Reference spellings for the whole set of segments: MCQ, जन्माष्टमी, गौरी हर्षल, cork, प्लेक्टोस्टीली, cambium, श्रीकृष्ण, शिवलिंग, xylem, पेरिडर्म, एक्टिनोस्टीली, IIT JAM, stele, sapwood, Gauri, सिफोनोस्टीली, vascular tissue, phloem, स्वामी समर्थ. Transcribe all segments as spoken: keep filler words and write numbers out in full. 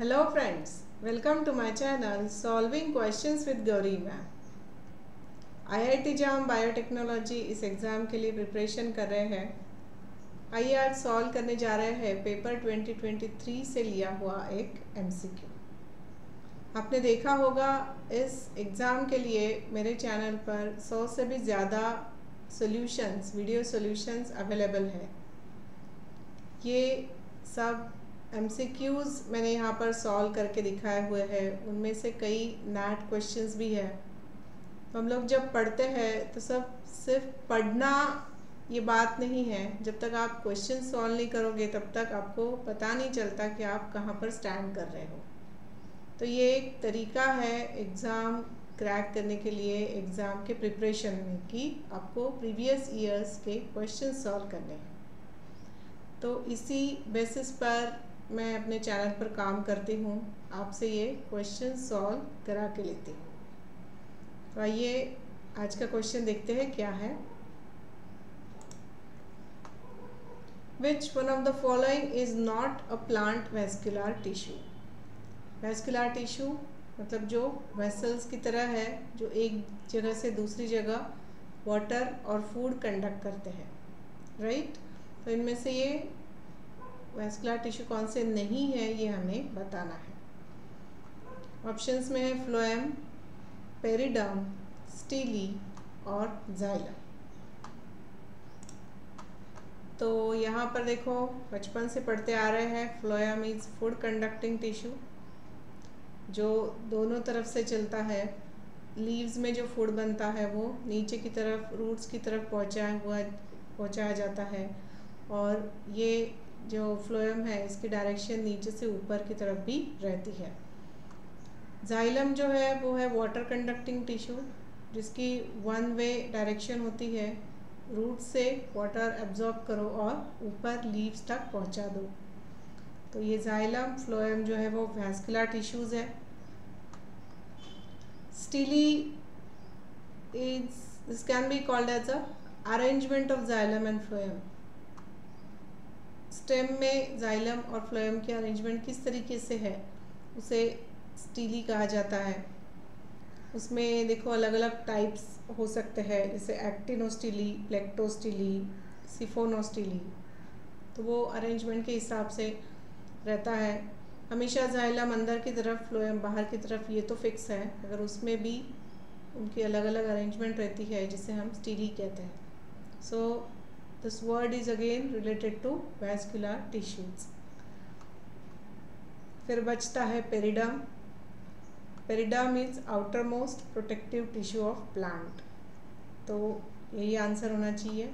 Hello friends, welcome to my channel Solving Questions with Gauri ma'am. I I T JAM biotechnology इस exam के लिए preparation कर रहे हैं। आइए आज सॉल्व करने जा रहे हैं पेपर ट्वेंटी ट्वेंटी थ्री से लिया हुआ एक एम सी क्यू। आपने देखा होगा इस एग्ज़ाम के लिए मेरे चैनल पर सौ से भी ज़्यादा सॉल्यूशंस, वीडियो सॉल्यूशंस अवेलेबल है। ये सब एम सी क्यूज़ मैंने यहाँ पर सॉल्व करके दिखाए हुए हैं, उनमें से कई नैट क्वेश्चंस भी है। तो हम लोग जब पढ़ते हैं तो सब सिर्फ पढ़ना ये बात नहीं है, जब तक आप क्वेश्चन सॉल्व नहीं करोगे तब तक आपको पता नहीं चलता कि आप कहाँ पर स्टैंड कर रहे हो। तो ये एक तरीका है एग्ज़ाम क्रैक करने के लिए, एग्ज़ाम के प्रिपरेशन में, कि आपको प्रीवियस ईयर्स के क्वेश्चन सॉल्व करने हैं। तो इसी बेसिस पर मैं अपने चैनल पर काम करती हूँ, आपसे ये क्वेश्चन सॉल्व करा के लेती हूँ। तो आइए आज का क्वेश्चन देखते हैं क्या है। Which one of the following is not a plant vascular tissue. Vascular tissue मतलब जो वेसल्स की तरह है, जो एक जगह से दूसरी जगह वाटर और फूड कंडक्ट करते हैं, राइट। तो इनमें से ये वैस्कुलर टिश्यू कौन से नहीं है ये हमें बताना है। ऑप्शंस में है फ्लोएम, पेरिडर्म, स्टीली और जाइलम। तो यहाँ पर देखो बचपन से पढ़ते आ रहे हैं, phloem is food conducting tissue, जो दोनों तरफ से चलता है। लीव्स में जो फूड बनता है वो नीचे की तरफ, रूट्स की तरफ पहुँचाया हुआ पहुँचाया जाता है, और ये जो फ्लोएम है इसकी डायरेक्शन नीचे से ऊपर की तरफ भी रहती है। जाइलम जो है वो है वाटर कंडक्टिंग टिश्यू, जिसकी वन वे डायरेक्शन होती है, रूट से वाटर एब्जॉर्ब करो और ऊपर लीव्स तक पहुंचा दो। तो ये जाइलम, फ्लोएम जो है वो वैस्कुलर टिश्यूज़ है। Stele is this can be called as a arrangement of xylem and phloem. Stem में जाइलम और फ्लोएम के अरेंजमेंट किस तरीके से है उसे स्टीली कहा जाता है। उसमें देखो अलग अलग टाइप्स हो सकते हैं, जैसे एक्टिनोस्टीली, प्लेक्टोस्टीली, सिफोनोस्टीली। तो वो अरेंजमेंट के हिसाब से रहता है। हमेशा जाइलम अंदर की तरफ, फ्लोएम बाहर की तरफ, ये तो फिक्स है। अगर उसमें भी उनकी अलग अलग अरेंजमेंट रहती है जिसे हम स्टीली कहते हैं। सो This word is again related to vascular tissues. फिर बचता है पेरिडर्म। पेरिडर्म is outer most protective tissue of plant. तो यही आंसर होना चाहिए।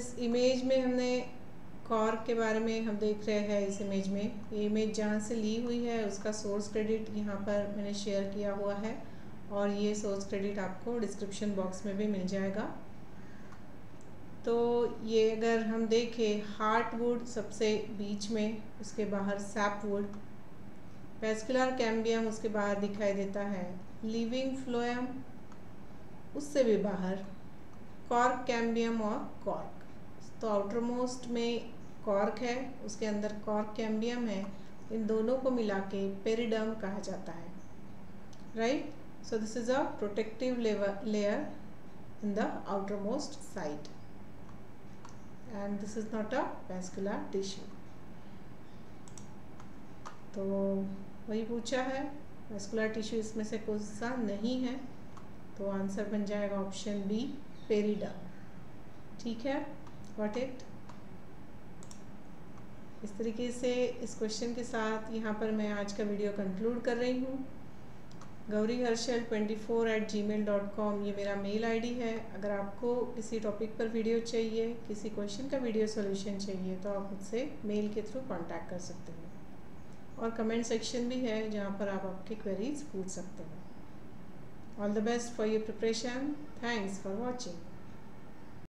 इस इमेज में हमने कॉर्क के बारे में हम देख रहे हैं। इस इमेज में, ये इमेज जहाँ से ली हुई है उसका सोर्स क्रेडिट यहाँ पर मैंने शेयर किया हुआ है, और ये सोर्स क्रेडिट आपको डिस्क्रिप्शन बॉक्स में भी मिल जाएगा। तो ये अगर हम देखें, हार्टवुड सबसे बीच में, उसके बाहर सैपवुड, वैस्कुलर कैम्बियम उसके बाहर दिखाई देता है, लिविंग फ्लोएम उससे भी बाहर, कॉर्क, कैम्बियम और कॉर्क। तो आउटर मोस्ट में कॉर्क है, उसके अंदर कॉर्क, कैम्बियम है, इन दोनों को मिला के पेरिडर्म कहा जाता है, right. So this is a protective layer layer in the outermost side, and this is not a vascular tissue. तो वही पूछा है, vascular tissue इसमें से कौन सा नहीं है। तो आंसर बन जाएगा ऑप्शन बी, पेरिडर्म। ठीक है, got it। इस तरीके से इस क्वेश्चन के साथ यहाँ पर मैं आज का वीडियो कंक्लूड कर रही हूँ। गौरी हर्षल twenty four at Gmail dot com ये मेरा मेल आईडी है। अगर आपको किसी टॉपिक पर वीडियो चाहिए, किसी क्वेश्चन का वीडियो सॉल्यूशन चाहिए, तो आप मुझसे मेल के थ्रू कांटेक्ट कर सकते हो, और कमेंट सेक्शन भी है जहाँ पर आप आपकी क्वेरीज पूछ सकते हो। All the best for your preparation. Thanks for watching.